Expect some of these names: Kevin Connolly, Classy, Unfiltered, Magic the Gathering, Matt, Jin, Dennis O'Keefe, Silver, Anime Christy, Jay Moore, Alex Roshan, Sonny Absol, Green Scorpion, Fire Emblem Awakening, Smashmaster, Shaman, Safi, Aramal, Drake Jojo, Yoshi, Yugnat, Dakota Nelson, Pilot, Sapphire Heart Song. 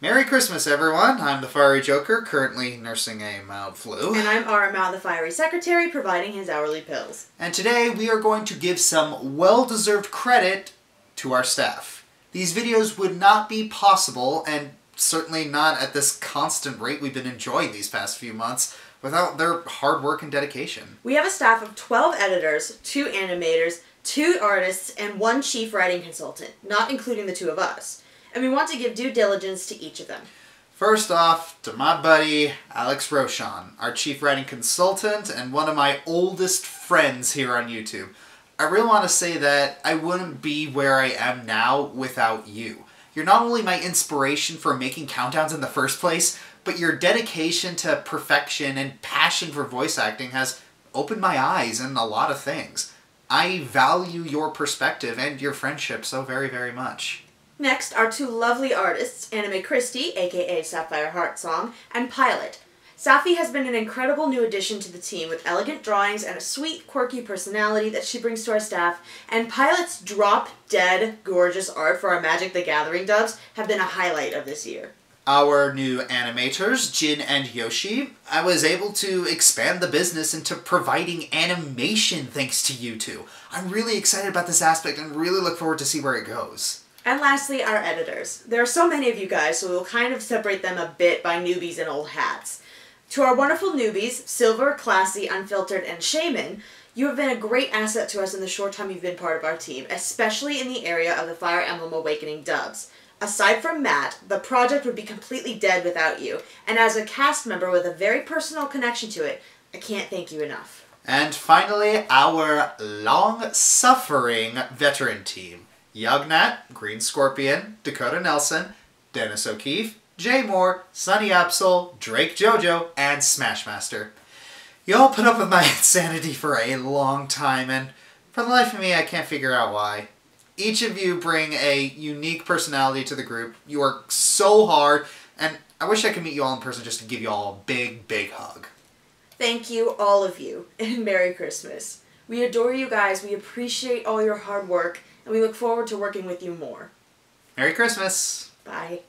Merry Christmas, everyone. I'm the Fiery Joker, currently nursing a mild flu. And I'm Aramal, the Fiery Secretary, providing his hourly pills. And today we are going to give some well-deserved credit to our staff. These videos would not be possible, and certainly not at this constant rate we've been enjoying these past few months, without their hard work and dedication. We have a staff of 12 editors, 2 animators, 2 artists, and 1 chief writing consultant, not including the 2 of us. And we want to give due diligence to each of them. First off, to my buddy, Alex Roshan, our chief writing consultant and one of my oldest friends here on YouTube. I really want to say that I wouldn't be where I am now without you. You're not only my inspiration for making countdowns in the first place, but your dedication to perfection and passion for voice acting has opened my eyes in a lot of things. I value your perspective and your friendship so very, very much. Next, our 2 lovely artists, Anime Christy, aka Sapphire Heart Song, and Pilot. Safi has been an incredible new addition to the team with elegant drawings and a sweet, quirky personality that she brings to our staff, and Pilot's drop-dead gorgeous art for our Magic the Gathering dubs have been a highlight of this year. Our new animators, Jin and Yoshi, I was able to expand the business into providing animation thanks to you two. I'm really excited about this aspect and really look forward to see where it goes. And lastly, our editors. There are so many of you guys, so we'll kind of separate them a bit by newbies and old hats. To our wonderful newbies, Silver, Classy, Unfiltered, and Shaman, you have been a great asset to us in the short time you've been part of our team, especially in the area of the Fire Emblem Awakening dubs. Aside from Matt, the project would be completely dead without you, and as a cast member with a very personal connection to it, I can't thank you enough. And finally, our long-suffering veteran team. Yugnat, Green Scorpion, Dakota Nelson, Dennis O'Keefe, Jay Moore, Sonny Absol, Drake Jojo, and Smashmaster. You all put up with my insanity for a long time, and for the life of me, I can't figure out why. Each of you bring a unique personality to the group. You work so hard, and I wish I could meet you all in person just to give you all a big, big hug. Thank you, all of you, and Merry Christmas. We adore you guys, we appreciate all your hard work, and we look forward to working with you more. Merry Christmas! Bye.